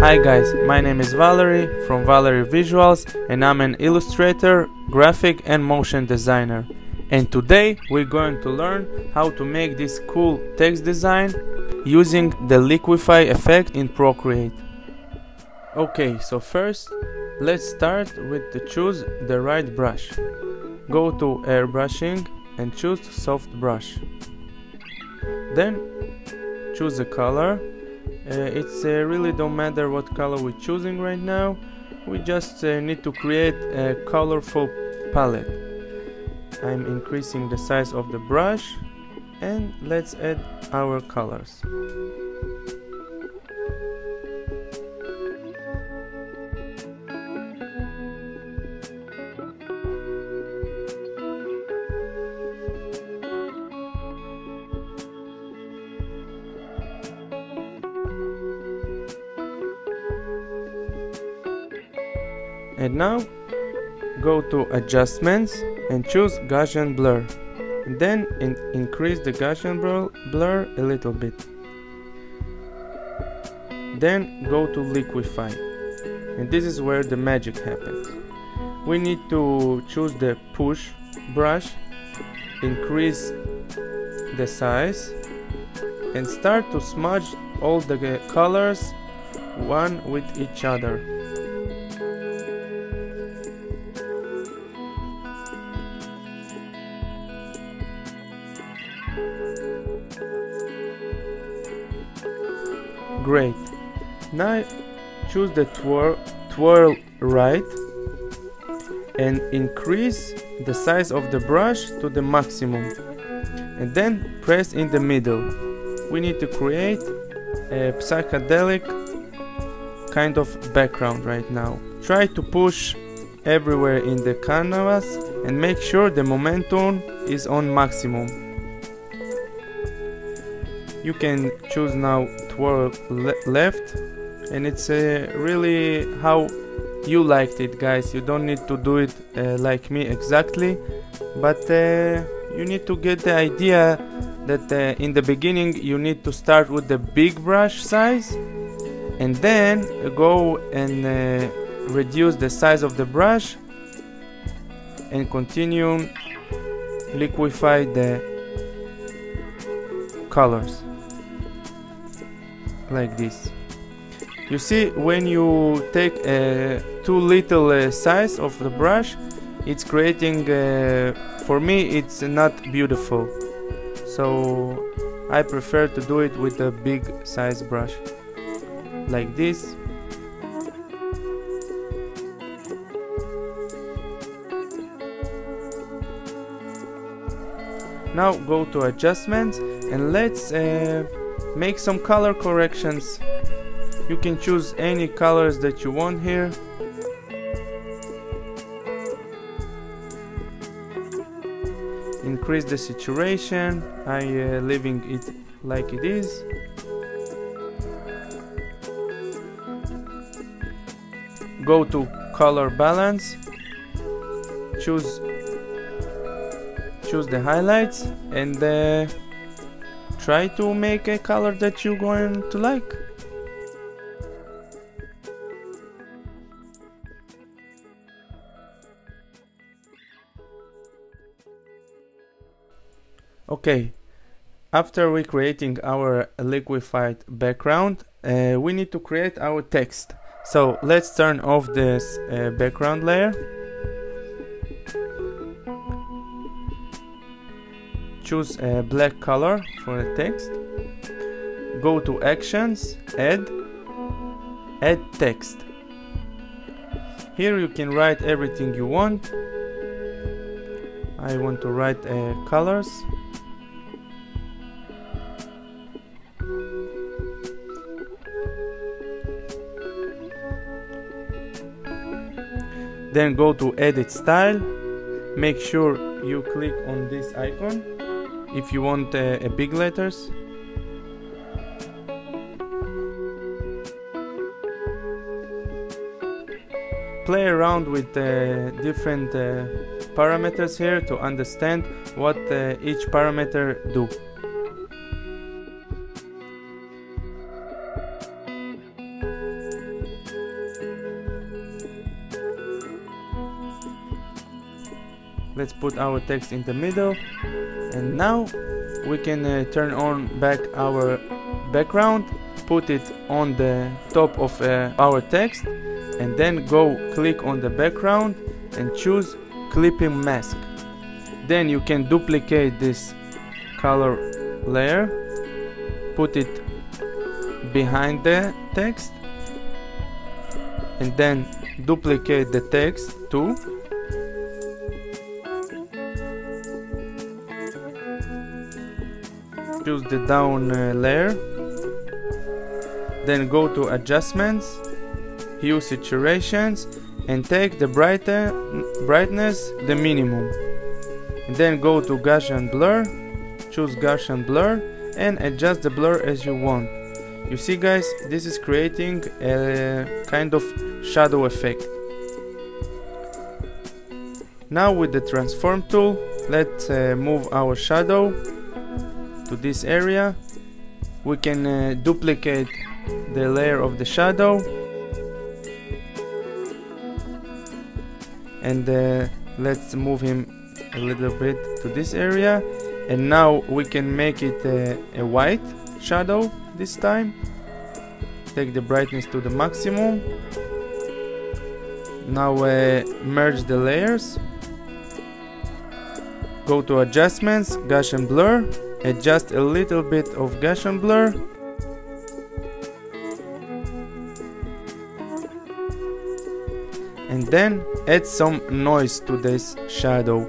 Hi guys, my name is Valerie from Valerie Visuals and I'm an illustrator, graphic and motion designer. And today we're going to learn how to make this cool text design using the Liquify effect in Procreate. Okay, so first let's start with the choose the right brush. Go to Airbrushing and choose soft brush. Then choose a color. Really don't matter what color we're choosing right now, we just need to create a colorful palette. I'm increasing the size of the brush and let's add our colors. And now go to Adjustments and choose Gaussian Blur. And then increase the Gaussian blur a little bit. Then go to Liquify. And this is where the magic happens. We need to choose the push brush, increase the size, and start to smudge all the colors one with each other. Great. Now choose the twirl right and increase the size of the brush to the maximum and then press in the middle. We need to create a psychedelic kind of background right now. Try to push everywhere in the canvas and make sure the momentum is on maximum. You can choose now twirl left and it's really how you liked it, guys. You don't need to do it like me exactly, but you need to get the idea that in the beginning you need to start with the big brush size and then go and reduce the size of the brush and continue liquefy the colors. Like this. You see, when you take too little size of the brush, it's creating, for me, it's not beautiful. So I prefer to do it with a big size brush, like this. Now go to Adjustments and let's make some color corrections. You can choose any colors that you want here. Increase the saturation. I'm leaving it like it is. Go to color balance. Choose the highlights and try to make a color that you're going to like. Okay, after we creating our liquefied background, we need to create our text. So let's turn off this background layer. Choose a black color for the text. Go to Actions, Add Text. Here you can write everything you want. I want to write colors. Then go to Edit Style. Make sure you click on this icon if you want big letters. Play around with different parameters here to understand what each parameter do. Let's put our text in the middle, and now we can turn on back our background, put it on the top of our text, and then go click on the background and choose clipping mask. Then you can duplicate this color layer, put it behind the text, and then duplicate the text too. Choose the down layer, then go to adjustments, hue saturations, and take the brightness the minimum, and then go to Gaussian blur, choose Gaussian blur and adjust the blur as you want. You see guys, this is creating a kind of shadow effect. Now with the transform tool, let's move our shadow to this area. We can duplicate the layer of the shadow and let's move him a little bit to this area, and now we can make it a white shadow this time. Take the brightness to the maximum. Now merge the layers, go to adjustments, Gaussian blur, adjust a little bit of Gaussian blur, and then add some noise to this shadow.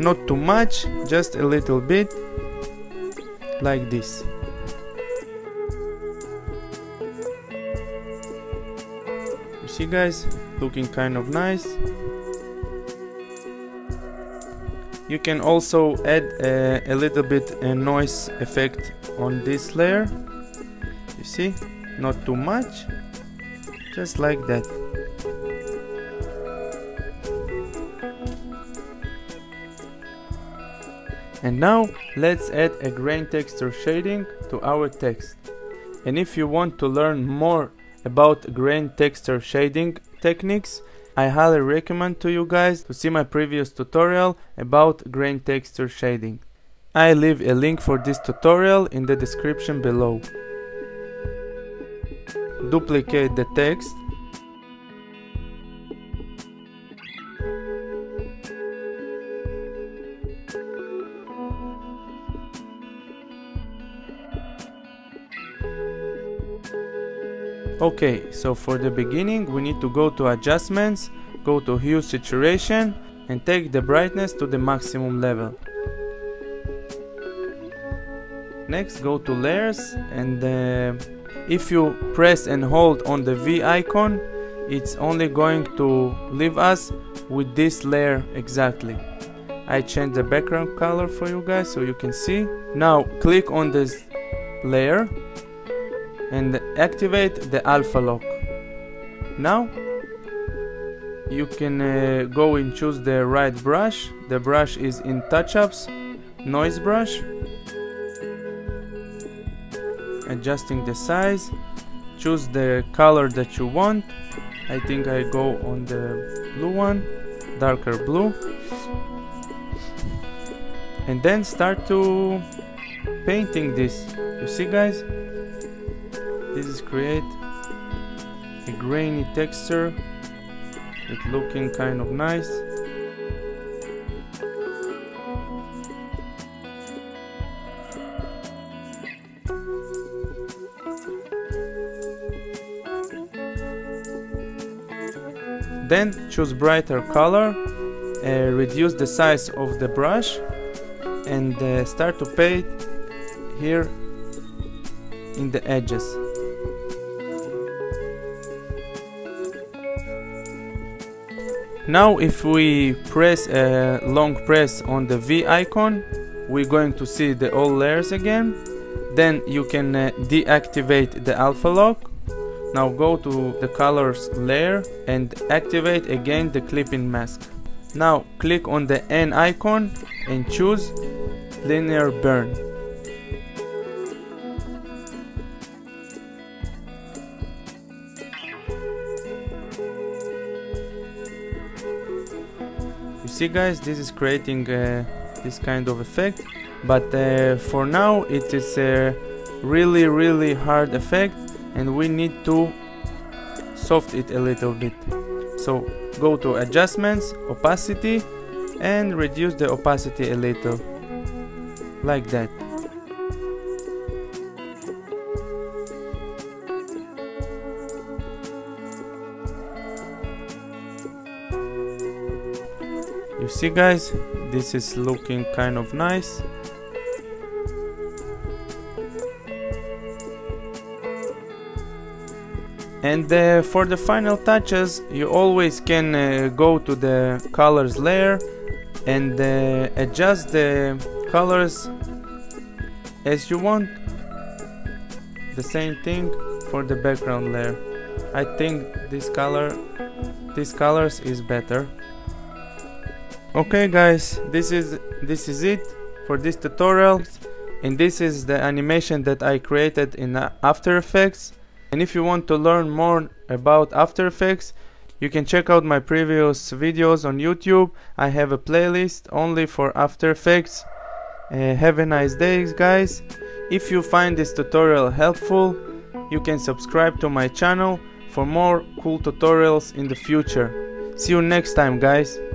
Not too much, just a little bit, like this. You see guys, looking kind of nice. You can also add a little bit a noise effect on this layer. You see, not too much, just like that. And now let's add a grain texture shading to our text. And if you want to learn more about grain texture shading techniques, I highly recommend to you guys to see my previous tutorial about grain texture shading. I leave a link for this tutorial in the description below. Duplicate the text. Okay, so for the beginning we need to go to adjustments, go to hue saturation and take the brightness to the maximum level. Next go to layers, and if you press and hold on the V icon, it's only going to leave us with this layer exactly. I changed the background color for you guys so you can see. Now click on this layer and activate the alpha lock. Now you can go and choose the right brush. The brush is in touch-ups, noise brush, adjusting the size, choose the color that you want. I think I go on the blue one, darker blue, and then start to painting this. You see guys, this is create a grainy texture, it's looking kind of nice. Then choose brighter color, reduce the size of the brush, and start to paint here in the edges. Now if we press a long press on the V icon, we're going to see the all layers again. Then you can deactivate the alpha lock. Now go to the colors layer and activate again the clipping mask. Now click on the N icon and choose linear burn. see guys, this is creating this kind of effect, but for now it is a really hard effect and we need to soft it a little bit. So go to adjustments, opacity, and reduce the opacity a little, like that. You see guys, this is looking kind of nice. And for the final touches, you always can go to the colors layer and adjust the colors as you want. The same thing for the background layer. I think these colors is better. Okay guys, this is it for this tutorial, and this is the animation that I created in After Effects. And if you want to learn more about After Effects, you can check out my previous videos on YouTube. I have a playlist only for After Effects. Have a nice day guys. If you find this tutorial helpful, you can subscribe to my channel for more cool tutorials in the future. See you next time guys.